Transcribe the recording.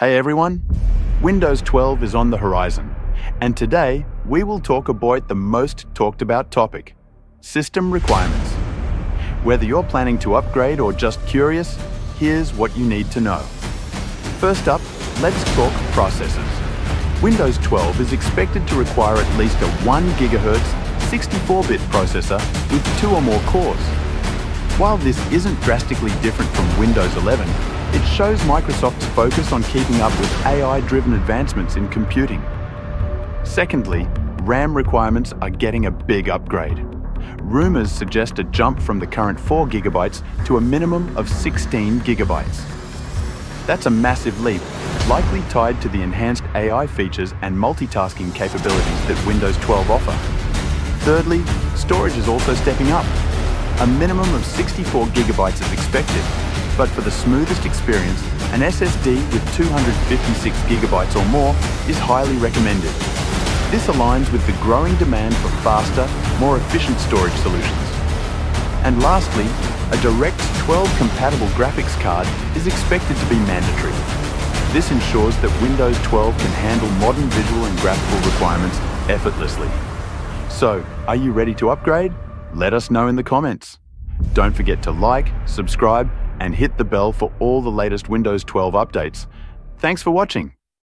Hey everyone, Windows 12 is on the horizon, and today we will talk about the most talked about topic, system requirements. Whether you're planning to upgrade or just curious, here's what you need to know. First up, let's talk processors. Windows 12 is expected to require at least a 1 GHz 64-bit processor with 2 or more cores. While this isn't drastically different from Windows 11, it shows Microsoft's focus on keeping up with AI-driven advancements in computing. Secondly, RAM requirements are getting a big upgrade. Rumors suggest a jump from the current 4 GB to a minimum of 16 GB. That's a massive leap, likely tied to the enhanced AI features and multitasking capabilities that Windows 12 offer. Thirdly, storage is also stepping up. A minimum of 64 GB is expected, but for the smoothest experience, an SSD with 256 GB or more is highly recommended. This aligns with the growing demand for faster, more efficient storage solutions. And lastly, a DirectX 12 compatible graphics card is expected to be mandatory. This ensures that Windows 12 can handle modern visual and graphical requirements effortlessly. So, are you ready to upgrade? Let us know in the comments. Don't forget to like, subscribe, and hit the bell for all the latest Windows 12 updates. Thanks for watching.